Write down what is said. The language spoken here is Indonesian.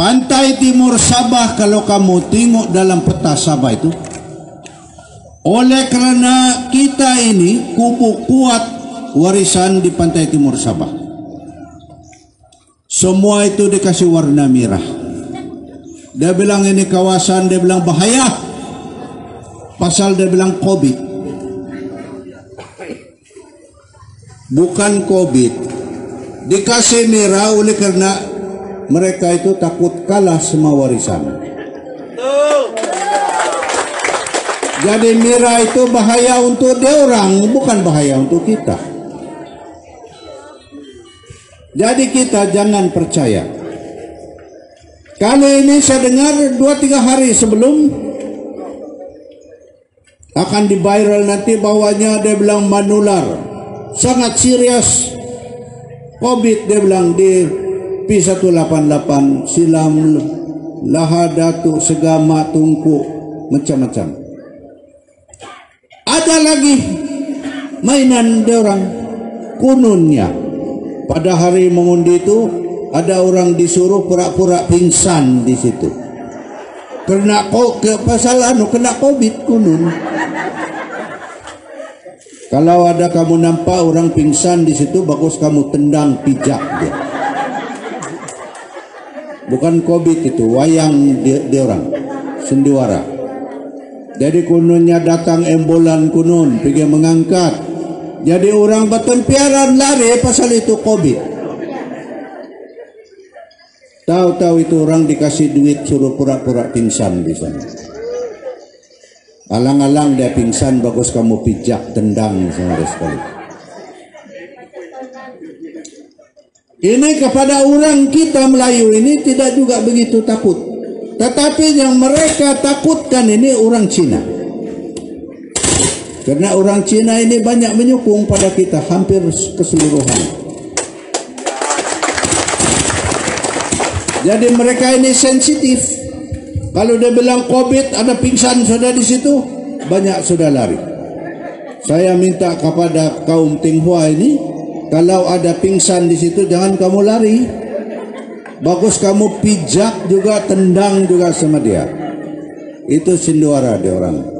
Pantai Timur Sabah, kalau kamu tengok dalam peta Sabah itu, oleh kerana kita ini kubu kuat Warisan di Pantai Timur Sabah, semua itu dikasih warna merah. Dia bilang ini kawasan, dia bilang bahaya, pasal dia bilang COVID. Bukan COVID, dikasih merah oleh karena mereka itu takut kalah semua Warisan. Jadi merah itu bahaya untuk dia orang, bukan bahaya untuk kita. Jadi kita jangan percaya. Kali ini saya dengar 2-3 hari sebelum akan di viral nanti bawahnya dia bilang menular, sangat serius COVID, dia bilang di P188 silam lahadatu segama tungku macam-macam. Ada lagi mainan orang kununnya. Pada hari mengundi itu ada orang disuruh pura-pura pingsan di situ. Kena kena COVID kunun. Kalau ada kamu nampak orang pingsan di situ, bagus kamu tendang, pijak dia. Bukan COVID itu, wayang dia orang sendiwara. Jadi kununnya datang ambulan kunun, pergi mengangkat. Jadi orang bertempiaran lari pasal itu COVID. Tahu-tahu itu orang dikasih duit suruh pura-pura pingsan di sana. Alang-alang dia pingsan, bagus kamu pijak, tendang sama sekali. Ini kepada orang kita Melayu ini tidak juga begitu takut. Tetapi yang mereka takutkan ini orang Cina. Karena orang Cina ini banyak menyokong pada kita hampir keseluruhan. Jadi mereka ini sensitif. Kalau dia bilang COVID, ada pingsan sudah di situ, banyak sudah lari. Saya minta kepada kaum Tionghoa ini, kalau ada pingsan di situ jangan kamu lari. Bagus kamu pijak juga, tendang juga sama dia. Itu sendiwara dia orang.